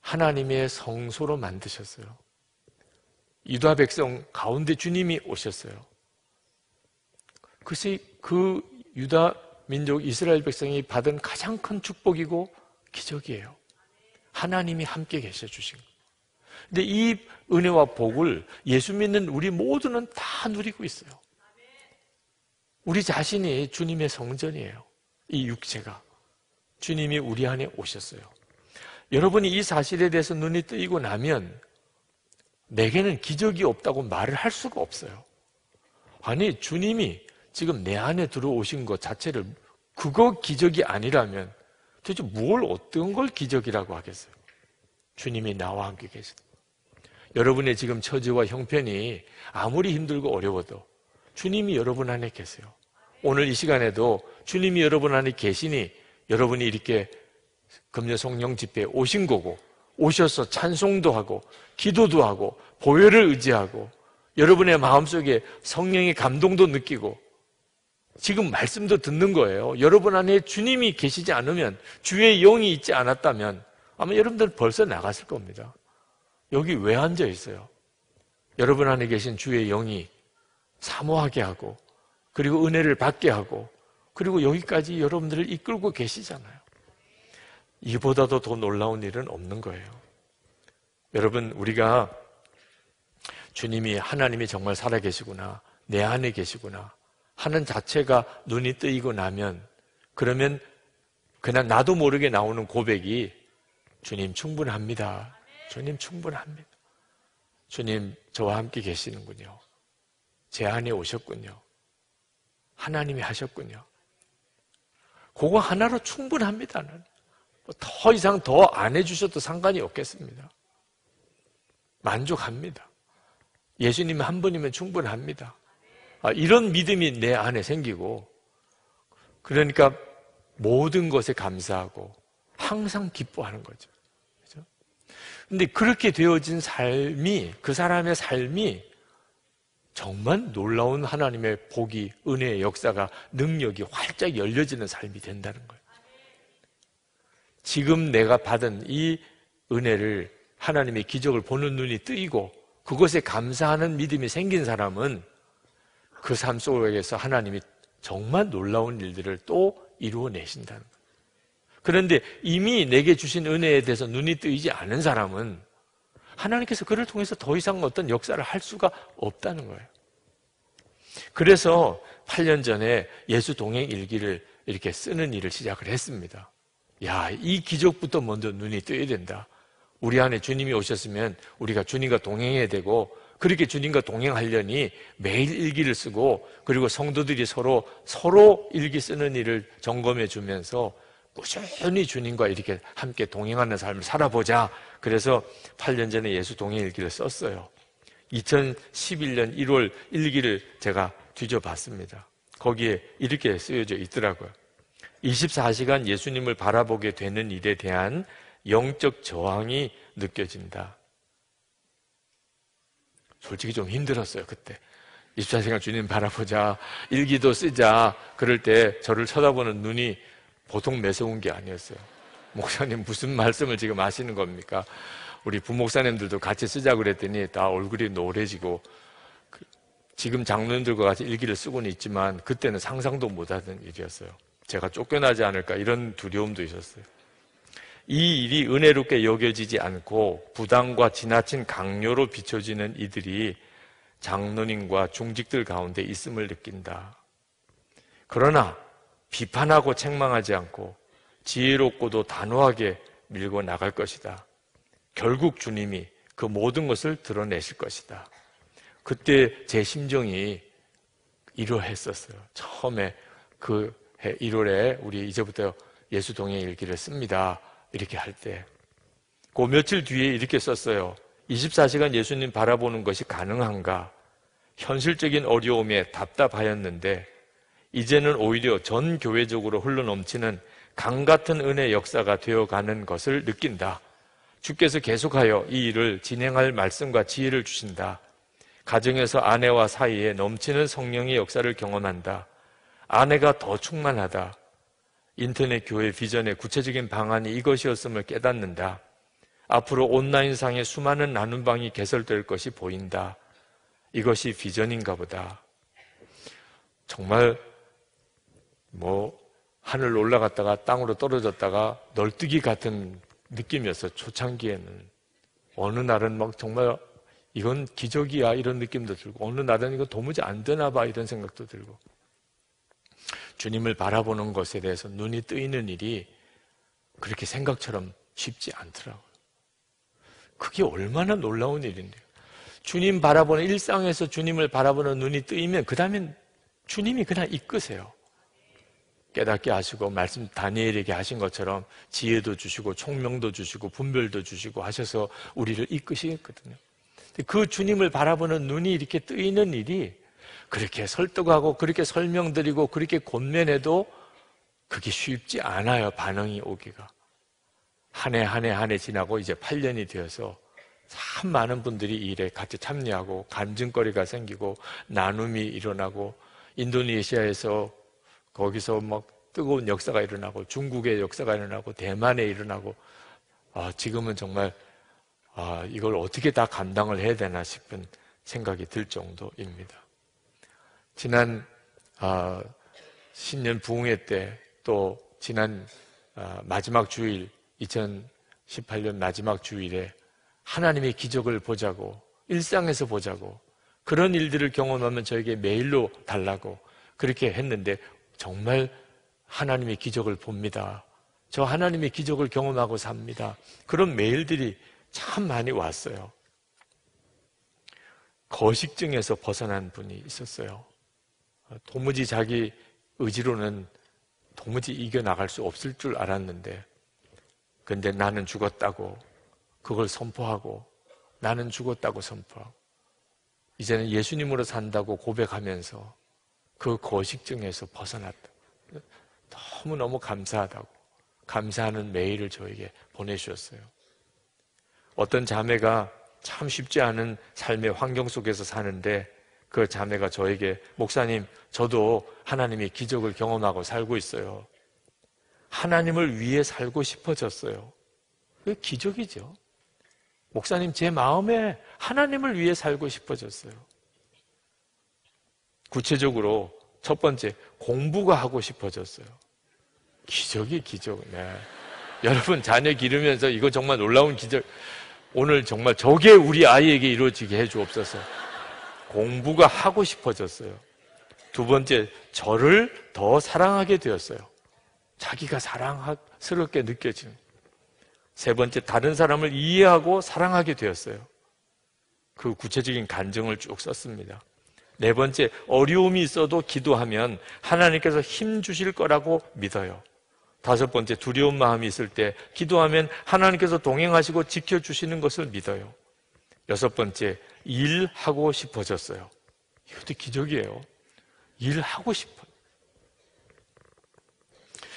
하나님의 성소로 만드셨어요. 유다 백성 가운데 주님이 오셨어요. 그것이 그 유다 민족 이스라엘 백성이 받은 가장 큰 축복이고 기적이에요. 하나님이 함께 계셔주신 거예요. 근데 이 은혜와 복을 예수 믿는 우리 모두는 다 누리고 있어요. 우리 자신이 주님의 성전이에요. 이 육체가. 주님이 우리 안에 오셨어요. 여러분이 이 사실에 대해서 눈이 뜨이고 나면 내게는 기적이 없다고 말을 할 수가 없어요. 아니, 주님이 지금 내 안에 들어오신 것 자체를 그거 기적이 아니라면 도대체 뭘, 어떤 걸 기적이라고 하겠어요? 주님이 나와 함께 계세요. 여러분의 지금 처지와 형편이 아무리 힘들고 어려워도 주님이 여러분 안에 계세요. 오늘 이 시간에도 주님이 여러분 안에 계시니 여러분이 이렇게 금요 성령 집회에 오신 거고, 오셔서 찬송도 하고 기도도 하고 보혈을 의지하고 여러분의 마음속에 성령의 감동도 느끼고 지금 말씀도 듣는 거예요. 여러분 안에 주님이 계시지 않으면, 주의 영이 있지 않았다면 아마 여러분들은 벌써 나갔을 겁니다. 여기 왜 앉아 있어요? 여러분 안에 계신 주의 영이 사모하게 하고, 그리고 은혜를 받게 하고, 그리고 여기까지 여러분들을 이끌고 계시잖아요. 이보다도 더 놀라운 일은 없는 거예요. 여러분, 우리가 주님이, 하나님이 정말 살아계시구나, 내 안에 계시구나 하는 자체가 눈이 뜨이고 나면, 그러면 그냥 나도 모르게 나오는 고백이 주님 충분합니다. 주님 충분합니다. 주님 저와 함께 계시는군요. 제 안에 오셨군요. 하나님이 하셨군요. 그거 하나로 충분합니다. 더 이상 더 안 해주셔도 상관이 없겠습니다. 만족합니다. 예수님 한 분이면 충분합니다. 이런 믿음이 내 안에 생기고, 그러니까 모든 것에 감사하고 항상 기뻐하는 거죠. 그렇죠? 근데 그렇게 되어진 삶이, 그 사람의 삶이 정말 놀라운 하나님의 복이, 은혜의 역사가, 능력이 활짝 열려지는 삶이 된다는 거예요. 지금 내가 받은 이 은혜를, 하나님의 기적을 보는 눈이 뜨이고 그것에 감사하는 믿음이 생긴 사람은 그 삶 속에서 하나님이 정말 놀라운 일들을 또 이루어내신다는 거예요. 그런데 이미 내게 주신 은혜에 대해서 눈이 뜨이지 않은 사람은 하나님께서 그를 통해서 더 이상 어떤 역사를 할 수가 없다는 거예요. 그래서 8년 전에 예수 동행 일기를 이렇게 쓰는 일을 시작을 했습니다. 야, 이 기적부터 먼저 눈이 뜨야 된다. 우리 안에 주님이 오셨으면 우리가 주님과 동행해야 되고, 그렇게 주님과 동행하려니 매일 일기를 쓰고, 그리고 성도들이 서로 일기 쓰는 일을 점검해 주면서 꾸준히 주님과 이렇게 함께 동행하는 삶을 살아보자. 그래서 8년 전에 예수 동행일기를 썼어요. 2011년 1월 일기를 제가 뒤져봤습니다. 거기에 이렇게 쓰여져 있더라고요. 24시간 예수님을 바라보게 되는 일에 대한 영적 저항이 느껴진다. 솔직히 좀 힘들었어요, 그때. 24시간 주님 바라보자, 일기도 쓰자, 그럴 때 저를 쳐다보는 눈이 보통 매서운 게 아니었어요. 목사님 무슨 말씀을 지금 하시는 겁니까? 우리 부목사님들도 같이 쓰자고 그랬더니 다 얼굴이 노래지고, 지금 장로님들과 같이 일기를 쓰고는 있지만 그때는 상상도 못하던 일이었어요. 제가 쫓겨나지 않을까 이런 두려움도 있었어요. 이 일이 은혜롭게 여겨지지 않고 부담과 지나친 강요로 비춰지는 이들이 장로님과 중직들 가운데 있음을 느낀다. 그러나 비판하고 책망하지 않고 지혜롭고도 단호하게 밀고 나갈 것이다. 결국 주님이 그 모든 것을 드러내실 것이다. 그때 제 심정이 이러했었어요. 처음에 그 해 1월에 우리 이제부터 예수 동행 일기를 씁니다, 이렇게 할 때. 그 며칠 뒤에 이렇게 썼어요. 24시간 예수님 바라보는 것이 가능한가? 현실적인 어려움에 답답하였는데 이제는 오히려 전 교회적으로 흘러넘치는 강같은 은혜 역사가 되어가는 것을 느낀다. 주께서 계속하여 이 일을 진행할 말씀과 지혜를 주신다. 가정에서 아내와 사이에 넘치는 성령의 역사를 경험한다. 아내가 더 충만하다. 인터넷 교회 비전의 구체적인 방안이 이것이었음을 깨닫는다. 앞으로 온라인상의 수많은 나눔방이 개설될 것이 보인다. 이것이 비전인가 보다. 정말 하늘로 올라갔다가 땅으로 떨어졌다가 널뛰기 같은 느낌이었어요, 초창기에는. 어느 날은 막 정말 이건 기적이야 이런 느낌도 들고, 어느 날은 이거 도무지 안 되나 봐 이런 생각도 들고. 주님을 바라보는 것에 대해서 눈이 뜨이는 일이 그렇게 생각처럼 쉽지 않더라고요. 그게 얼마나 놀라운 일인데요. 주님 바라보는 일상에서 주님을 바라보는 눈이 뜨이면 그 다음엔 주님이 그냥 이끄세요. 깨닫게 하시고 말씀 다니엘에게 하신 것처럼 지혜도 주시고 총명도 주시고 분별도 주시고 하셔서 우리를 이끄시겠거든요. 그 주님을 바라보는 눈이 이렇게 뜨이는 일이 그렇게 설득하고 그렇게 설명드리고 그렇게 권면해도 그게 쉽지 않아요. 반응이 오기가. 한 해 한 해 한 해 지나고 이제 8년이 되어서 참 많은 분들이 이 일에 같이 참여하고 감증거리가 생기고 나눔이 일어나고 인도네시아에서 거기서 막 뜨거운 역사가 일어나고 중국의 역사가 일어나고 대만에 일어나고 지금은 정말 이걸 어떻게 다 감당을 해야 되나 싶은 생각이 들 정도입니다. 지난 신년 부흥회 때 또 지난 마지막 주일 2018년 마지막 주일에 하나님의 기적을 보자고 일상에서 보자고 그런 일들을 경험하면 저에게 메일로 달라고 그렇게 했는데 정말 하나님의 기적을 봅니다. 저 하나님의 기적을 경험하고 삽니다. 그런 메일들이 참 많이 왔어요. 거식증에서 벗어난 분이 있었어요. 도무지 자기 의지로는 도무지 이겨나갈 수 없을 줄 알았는데 근데 나는 죽었다고 그걸 선포하고 나는 죽었다고 선포하고 이제는 예수님으로 산다고 고백하면서 그 거식증에서 벗어났다. 너무너무 감사하다고 감사하는 메일을 저에게 보내주셨어요. 어떤 자매가 참 쉽지 않은 삶의 환경 속에서 사는데 그 자매가 저에게 목사님 저도 하나님의 기적을 경험하고 살고 있어요. 하나님을 위해 살고 싶어졌어요. 그게 기적이죠. 목사님 제 마음에 하나님을 위해 살고 싶어졌어요. 구체적으로 첫 번째 공부가 하고 싶어졌어요. 기적이 기적. 네. 여러분 자녀 기르면서 이거 정말 놀라운 기적. 오늘 정말 저게 우리 아이에게 이루어지게 해주옵소서. 공부가 하고 싶어졌어요. 두 번째 저를 더 사랑하게 되었어요. 자기가 사랑스럽게 느껴지는. 세 번째 다른 사람을 이해하고 사랑하게 되었어요. 그 구체적인 간증을 쭉 썼습니다. 네 번째, 어려움이 있어도 기도하면 하나님께서 힘 주실 거라고 믿어요. 다섯 번째, 두려운 마음이 있을 때 기도하면 하나님께서 동행하시고 지켜주시는 것을 믿어요. 여섯 번째, 일하고 싶어졌어요. 이것도 기적이에요. 일하고 싶어요.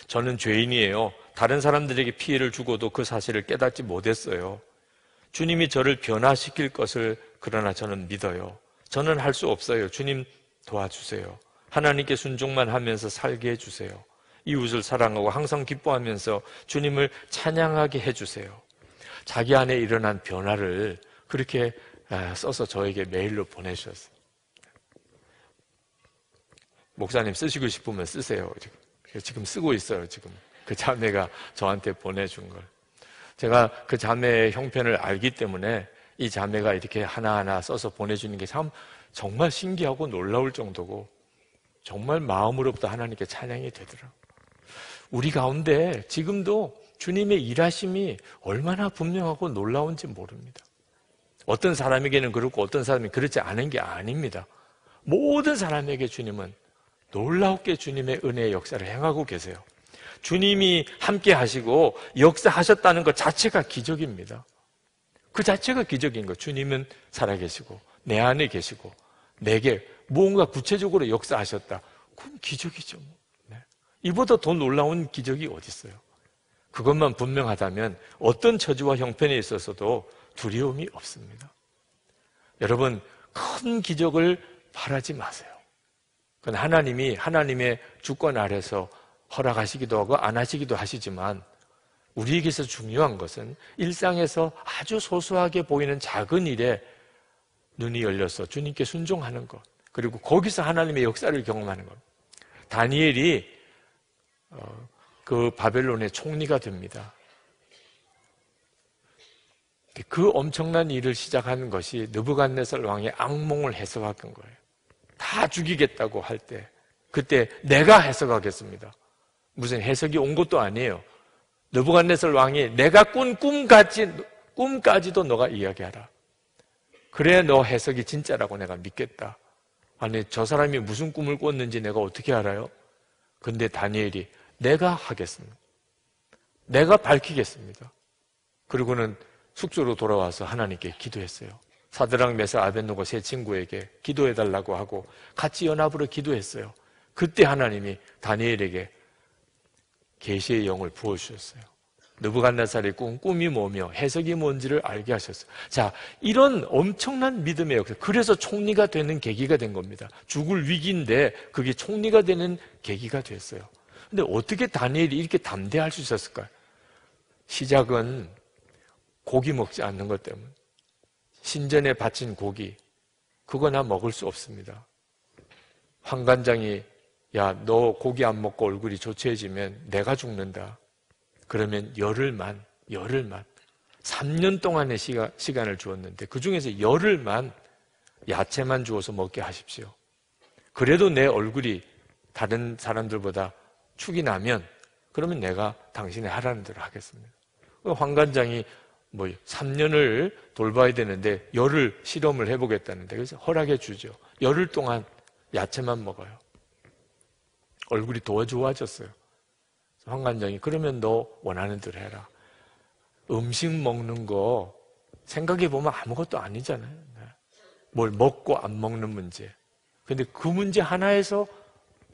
저는 죄인이에요. 다른 사람들에게 피해를 주고도 그 사실을 깨닫지 못했어요. 주님이 저를 변화시킬 것을 그러나 저는 믿어요. 저는 할 수 없어요. 주님 도와주세요. 하나님께 순종만 하면서 살게 해주세요. 이웃을 사랑하고 항상 기뻐하면서 주님을 찬양하게 해주세요. 자기 안에 일어난 변화를 그렇게 써서 저에게 메일로 보내주셨어요. 목사님 쓰시고 싶으면 쓰세요. 지금 쓰고 있어요. 지금 그 자매가 저한테 보내준 걸. 제가 그 자매의 형편을 알기 때문에 이 자매가 이렇게 하나하나 써서 보내주는 게 참 정말 신기하고 놀라울 정도고 정말 마음으로부터 하나님께 찬양이 되더라. 우리 가운데 지금도 주님의 일하심이 얼마나 분명하고 놀라운지 모릅니다. 어떤 사람에게는 그렇고 어떤 사람이 그렇지 않은 게 아닙니다. 모든 사람에게 주님은 놀랍게 주님의 은혜의 역사를 행하고 계세요. 주님이 함께 하시고 역사하셨다는 것 자체가 기적입니다. 그 자체가 기적인 거예요. 주님은 살아계시고 내 안에 계시고 내게 무언가 구체적으로 역사하셨다. 그건 기적이죠. 네. 이보다 더 놀라운 기적이 어디 있어요? 그것만 분명하다면 어떤 처지와 형편에 있어서도 두려움이 없습니다. 여러분 큰 기적을 바라지 마세요. 그건 하나님이 하나님의 주권 아래서 허락하시기도 하고 안 하시기도 하시지만 우리에게서 중요한 것은 일상에서 아주 소소하게 보이는 작은 일에 눈이 열려서 주님께 순종하는 것 그리고 거기서 하나님의 역사를 경험하는 것. 다니엘이 그 바벨론의 총리가 됩니다. 그 엄청난 일을 시작하는 것이 느부갓네살 왕의 악몽을 해서왔던 거예요. 다 죽이겠다고 할 때 그때 내가 해석하겠습니다. 무슨 해석이 온 것도 아니에요. 느부갓네살 왕이 내가 꾼 꿈까지도 너가 이야기하라. 그래야 너 해석이 진짜라고 내가 믿겠다. 아니, 저 사람이 무슨 꿈을 꿨는지 내가 어떻게 알아요? 근데 다니엘이 내가 하겠습니다. 내가 밝히겠습니다. 그리고는 숙소로 돌아와서 하나님께 기도했어요. 사드락, 메삭, 아벳느고 세 친구에게 기도해달라고 하고 같이 연합으로 기도했어요. 그때 하나님이 다니엘에게 계시의 영을 부어주셨어요. 느부갓네살의 꿈이 뭐며 해석이 뭔지를 알게 하셨어요. 자, 이런 엄청난 믿음의 역사. 그래서 총리가 되는 계기가 된 겁니다. 죽을 위기인데 그게 총리가 되는 계기가 됐어요. 근데 어떻게 다니엘이 이렇게 담대할 수 있었을까요? 시작은 고기 먹지 않는 것 때문에. 신전에 바친 고기, 그거나 먹을 수 없습니다. 환관장이 야, 너 고기 안 먹고 얼굴이 조체해지면 내가 죽는다. 그러면 열흘만 3년 동안의 시간을 주었는데 그 중에서 열흘만 야채만 주어서 먹게 하십시오. 그래도 내 얼굴이 다른 사람들보다 축이 나면 그러면 내가 당신의 하라는 대로 하겠습니다. 환관장이 3년을 돌봐야 되는데 열흘 실험을 해보겠다는데 그래서 허락해 주죠. 열흘 동안 야채만 먹어요. 얼굴이 더 좋아졌어요. 환관장이 그러면 너 원하는 대로 해라. 음식 먹는 거 생각해 보면 아무것도 아니잖아요. 뭘 먹고 안 먹는 문제. 근데 그 문제 하나에서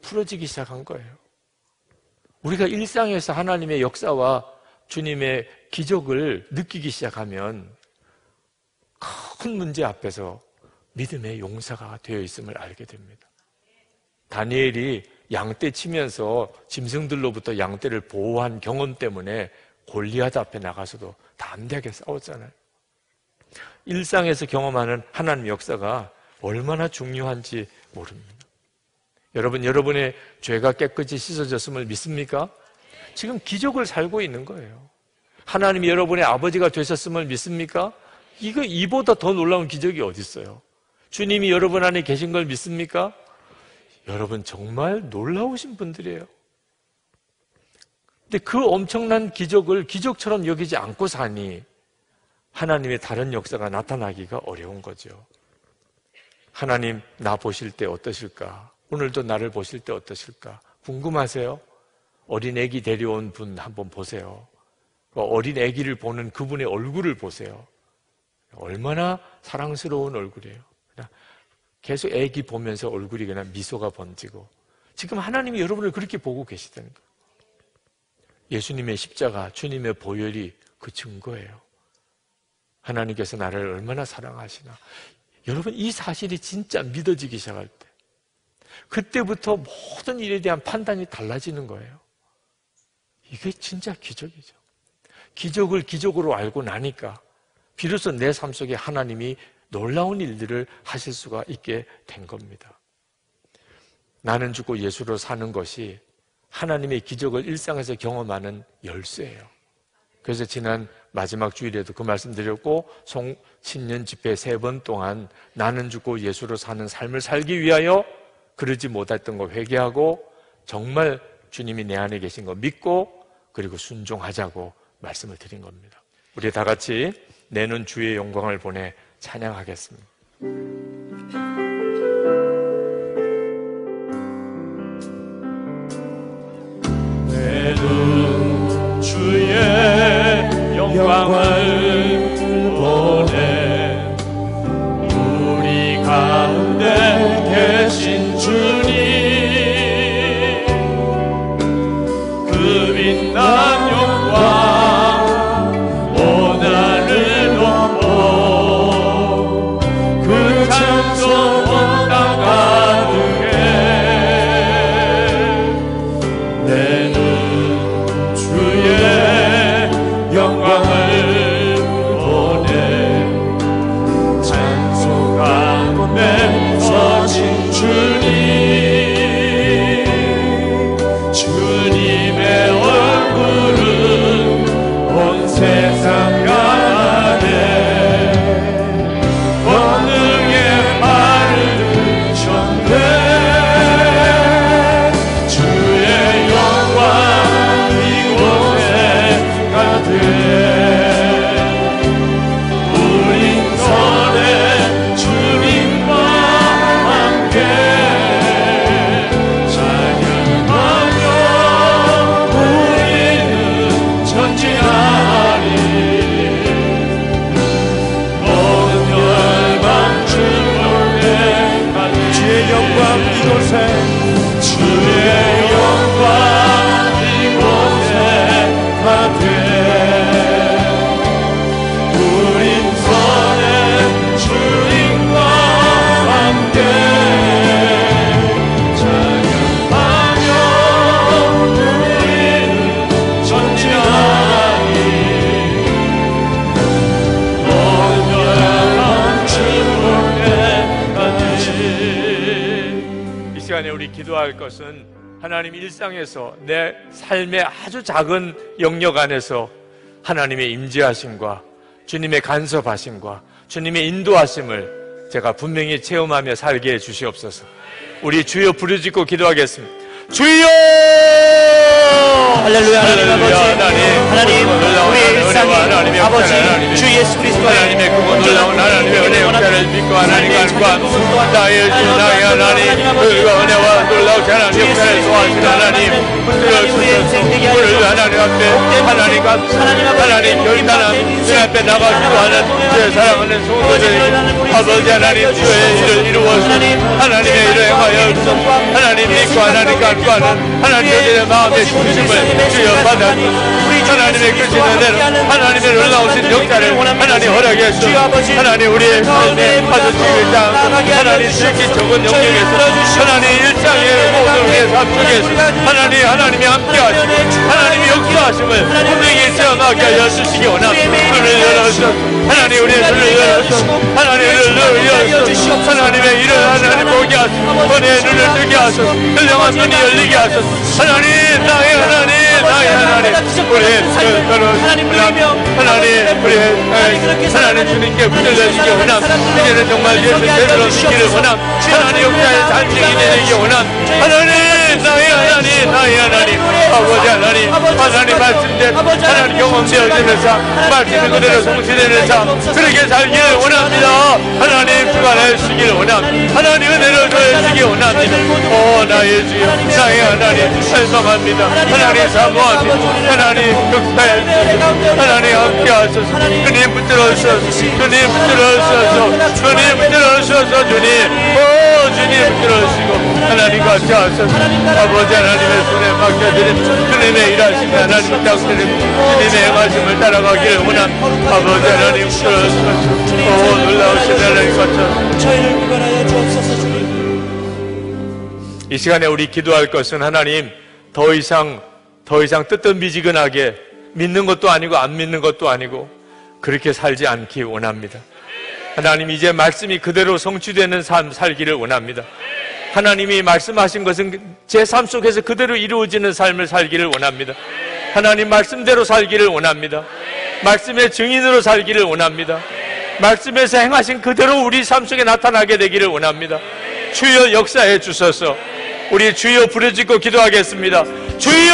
풀어지기 시작한 거예요. 우리가 일상에서 하나님의 역사와 주님의 기적을 느끼기 시작하면 큰 문제 앞에서 믿음의 용사가 되어 있음을 알게 됩니다. 다니엘이 양떼 치면서 짐승들로부터 양떼를 보호한 경험 때문에 골리앗 앞에 나가서도 담대하게 싸웠잖아요. 일상에서 경험하는 하나님의 역사가 얼마나 중요한지 모릅니다. 여러분, 여러분의 죄가 깨끗이 씻어졌음을 믿습니까? 지금 기적을 살고 있는 거예요. 하나님이 여러분의 아버지가 되셨음을 믿습니까? 이보다 더 놀라운 기적이 어디 있어요? 주님이 여러분 안에 계신 걸 믿습니까? 여러분 정말 놀라우신 분들이에요. 근데 그 엄청난 기적을 기적처럼 여기지 않고 사니 하나님의 다른 역사가 나타나기가 어려운 거죠. 하나님 나 보실 때 어떠실까? 오늘도 나를 보실 때 어떠실까? 궁금하세요? 어린애기 데려온 분 한번 보세요. 어린애기를 보는 그분의 얼굴을 보세요. 얼마나 사랑스러운 얼굴이에요. 계속 애기 보면서 얼굴이 그냥 미소가 번지고 지금 하나님이 여러분을 그렇게 보고 계시다는 거예요. 예수님의 십자가, 주님의 보혈이 그 증거예요. 하나님께서 나를 얼마나 사랑하시나. 여러분 이 사실이 진짜 믿어지기 시작할 때 그때부터 모든 일에 대한 판단이 달라지는 거예요. 이게 진짜 기적이죠. 기적을 기적으로 알고 나니까 비로소 내 삶 속에 하나님이 놀라운 일들을 하실 수가 있게 된 겁니다. 나는 죽고 예수로 사는 것이 하나님의 기적을 일상에서 경험하는 열쇠예요. 그래서 지난 마지막 주일에도 그 말씀드렸고 신년 집회 3번 동안 나는 죽고 예수로 사는 삶을 살기 위하여 그러지 못했던 거 회개하고 정말 주님이 내 안에 계신 거 믿고 그리고 순종하자고 말씀을 드린 겁니다. 우리 다 같이 내는 주의 영광을 보내 찬양하겠습니다. 내는 주의 영광을 보내 우리 가운데 계신 주님 그 빛난 영광 나아갈 것은 하나님 일상에서 내 삶의 아주 작은 영역 안에서 하나님의 임재하심과 주님의 간섭하심과 주님의 인도하심을 제가 분명히 체험하며 살게 해주시옵소서. 우리 주여 부르짖고 기도하겠습니다. 주여! 할렐루야. 하나님 아버지, 하나님 우리의 일상이 아버지 주 예수 그리스도의 하나님의 구원과 하나님의 은혜의 역사를 믿고 하나님과 나의 신앙의 하나님 그와 은혜와 놀라운 하나님의 역사를 소화하신 하나님 우리의 인생 되게 하여 주옵소서. 하나님 앞에 하나님 결단함 주 앞에 나가시고 하나님 주의 사랑하는 성도들 아버지 하나님 주의 일을 이루어서 하나님의 일을 행하여 주옵소서. 하나님 믿고 하나님과 구하는 하나님의 마음의 중심을 주여 받아 하나님의 끝이는 대로 하나님의 놀라우신 역사를 하나님 허락해 주시옵소서. 하나님 우리의 삶에 받으시길 땅 하나님 실기 적은 영역에서 하나님 일상의 모든 우리의 삶 속에서 하나님이 함께하시고 하나님이 역사하심을 분명히 체험하게 하여 주시기 원합니다. 눈을 열어주시옵소서. 하나님 우리의 눈을 열어주시옵소서. 하나님의 눈을 열어주시옵소서. 하나님의 일을 하나님 보게 하소서. 번의 눈을 뜨게 하소서. 훌륭한 눈이 열리게 하소서. 하나님 나의 하나님 우리의 하나님 부르며 하나님 우리의 하나님 주님께 문을 내시기 원함. 이제는 정말 예수 제대로 믿기를 원함. 하나님 역사의 산증이 되시기 원함. 하나님 나의 하나님 나의 하나님 아버지 하나님 하나님 말씀대로 하나님 경험되어지는 삶 말씀이 그대로 성취되는 삶 그렇게 살기를 원합니다. 하나님 주관해 주시길 원함. 하나님 은혜를 더해주시기 원합니다. 오 나의 주여 나의 하나님 찬송합니다. 하나님 사모합니다. 하나님 역사해 주시옵소서. 하나님 함께하소서. 주님 붙들어 주셔서 주님 붙들어 주셔서 주님 붙들어 주셔서 주님 오 주님 붙들어 주시고 하나님 같이 하소서. 아버지 하나님의 손에 맡겨드린 주님의 일하심을 하나님 딱드리고 주님의 말씀을 따라가기를 원한 아버지 하나님 붙들어 주셔서 오 놀라우신 하나님 같이 저희를 구원하여 주옵소서. 주님 이 시간에 우리 기도할 것은 하나님 더 이상 뜨뜻미지근하게 믿는 것도 아니고 안 믿는 것도 아니고 그렇게 살지 않기 원합니다. 하나님 이제 말씀이 그대로 성취되는 삶 살기를 원합니다. 하나님이 말씀하신 것은 제 삶 속에서 그대로 이루어지는 삶을 살기를 원합니다. 하나님 말씀대로 살기를 원합니다. 말씀의 증인으로 살기를 원합니다. 말씀에서 행하신 그대로 우리 삶 속에 나타나게 되기를 원합니다. 주여 역사해 주소서. 우리 주여 부르짖고 기도하겠습니다. 주여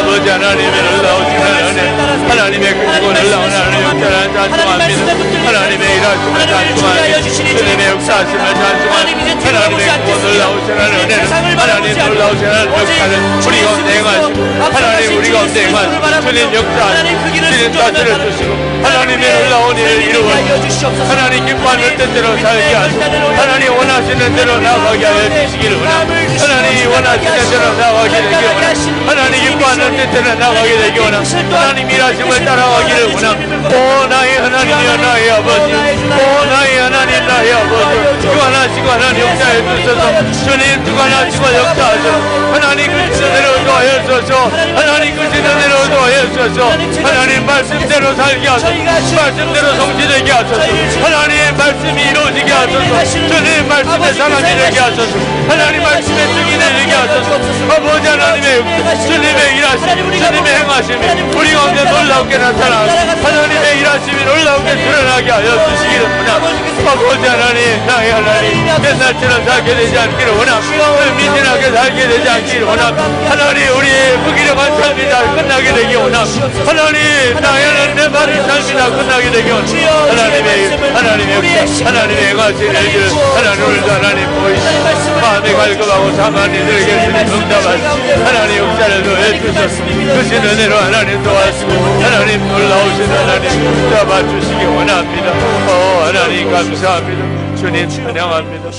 아버지 하나님의 놀라우신 하나님 하나님의 그리고 놀라운 하나님의 역사를 찬송합니다. 하나님의 일하심을 찬송합니다. 주님의 역사하심을 찬송합니다. 하나님의 그리고 놀라우신 하나님 하나님의 놀라우신 하나님의 역사를 우리 가운데 행하시고 하나님 우리 가운데 행하시고 주님 역사하시고 주님 다스려 주시고 하나님의 놀라운 일을 이루어주시옵소서. 하나님 기뻐하는 뜻대로 살게 하시고 하나님 원하시는 대로 나아가게 하여 주시기를 원합니다. 하나님 원하시는 대로 나아가게 되기를 원합니다. 하나님 기뻐하는 뜻대로 나아가게 되기를 원합니다. 하나님 일하심을 따라가기를 원합니다. 오 나의 하나님이여 나의 아버지 오 나의 하나님 나의 아버지 주관하시고 하나님 역사해 주소서. 주님 주관하시고 역사하소서. 하나님 그대로 도하여 주소서. 하나님 그대로 도하여 주소서. 하나님 말씀대로 살게 하소서. 말씀대로 성취되게 하소서. 하나님 말씀이 이루어지게 하소서. 주님 말씀에 사랑이 되게 하소서. 하나님 말씀에 증인이 되게 하소서. 아버지 하나님의 주님의 일하심 주님의 행하심이 우리 가운데 놀랍게 나타나고 하나님의 일하심이 놀랍게 드러나게 하여 주시기를 원합니다. 아버지 하나님 나의 하나님 옛날처럼 살게 되지 않기를 원합니다. 미진하게 살게 되지 않기를 원합니다. 하나님 우리의 무기력한 삶이 다 끝나게 되기 원합니다. 하나님 나의 하나님 내 말을 다 끝나게 되면 하나님의 역사 하나님의 가진 일들 오늘도 하나님 보이시고 마음이 갈급하고 사만 이들에게 응답하시고 하나님 역사를 더해 주소서. 주신 은혜로 하나님 도와주시고 하나님 놀라우신 하나님 잡아주시기 원합니다. 오 하나님 감사합니다. 주님 찬양합니다.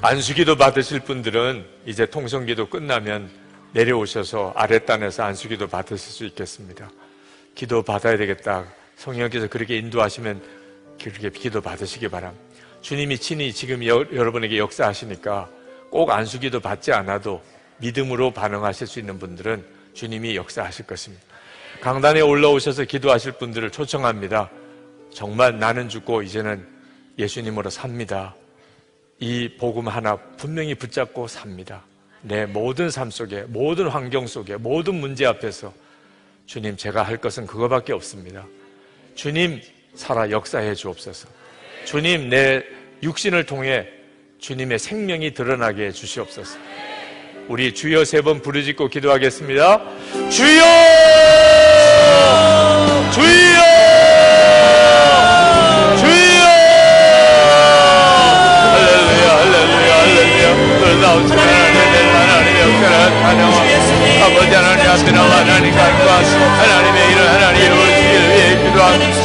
안수기도 받으실 분들은 이제 통성기도 끝나면 내려오셔서 아랫단에서 안수기도 받으실 수 있겠습니다. 기도 받아야 되겠다. 성령께서 그렇게 인도하시면 그렇게 기도 받으시기 바랍니다. 주님이 친히 지금 여러분에게 역사하시니까 꼭 안수기도 받지 않아도 믿음으로 반응하실 수 있는 분들은 주님이 역사하실 것입니다. 강단에 올라오셔서 기도하실 분들을 초청합니다. 정말 나는 죽고 이제는 예수님으로 삽니다. 이 복음 하나 분명히 붙잡고 삽니다. 내 모든 삶 속에, 모든 환경 속에, 모든 문제 앞에서 주님, 제가 할 것은 그거밖에 없습니다. 주님, 살아 역사해 주옵소서. 주님, 내 육신을 통해 주님의 생명이 드러나게 해 주시옵소서. 우리 주여 세 번 부르짖고 기도하겠습니다. 주여! 주여! 주여! 할렐루야, 할렐루야, 할렐루야. 놀라운 하나님의 역사를 찬양합니다. 아버지 하나님 앞에 나와 하나님 간구하시고 하나님의 이름 하나님의 우리를 위해 기도합니다.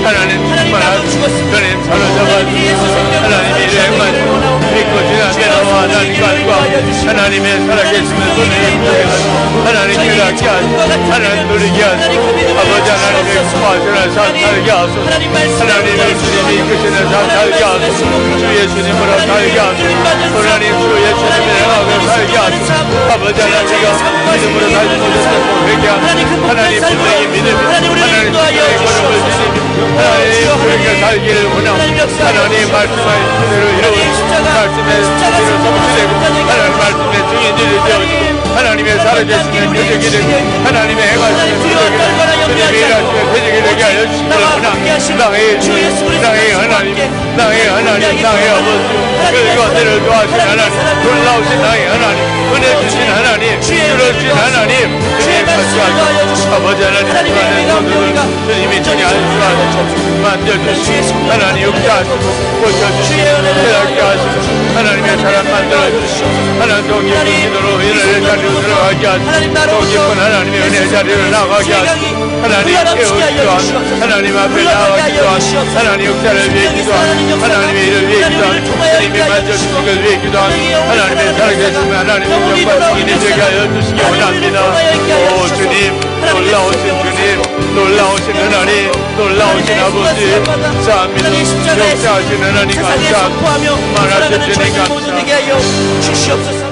하나님 말하고 주님 사로잡아주시옵소서. 하나님의 이름만 믿고 지나게 나와 하나님 간과 하나님의 살아계심을 손에 보여주시고 하나님 깨닫게 하시고 하나님 누리게 하시고 아버지 하나님의 구하시는 삶 살게 하소서. 하나님의 주님이 이끄시는 삶 살게 하소서. 주의 주님으로 살게 하소서. 하나님 주의 주님으로 살게 하소서. 아버지 하나님과 믿음으로 살지 못했던 고백이 하나님 분명히 믿음이 하나님 주님의 걸음을 하나님 그에게 살기를 원합니다. 하나님 말씀하신 그대로 이루어지고 말씀의 진리로 성취되고 하나님 말씀의 증인들이 되어지고 하나님의 살아계심의 표적이 되고 하나님의 행하심의 표적이 되고 주님의 일하심의 표적이 되게 알려주시기를 원합니다. 나의 주님, 나의 하나님, 나의 하나님, 나의 아버지, 그 이것들을 도와주신 하나님, 놀라우신 나의 하나님, 은혜 주신 하나님, 들어주신 하나님, 주님 같이 하시고 아버지 하나님 주님이 주님 안수하시고 만져주시고 하나님 역사하시고 고쳐주시고 깨닫게 하시고 하나님의 사람 만들어주시고 하나님 더 깊은 기도로 은혜의 자리로 들어가게 하시고 더 깊은 하나님의 은혜의 자리를 나가게 하시고 하나님 깨우기도 하시고 하나님 앞에 나아가기도 하시고 하나님 역사를 위해 기도하시고 하나님의 일을 위해 기도하시고 주님이 만져주시고 그를 위해 기도하시고 하나님의 살아계심을 하나님의 역사와 승인이 되게 하여 주시기 원합니다. 오 주님, 놀라우신 주님, 놀라우신 하나님, 놀라우신 아버지, 참믿음 역사하신 하나님 감사합니다. 만하신 주님 감사합니다.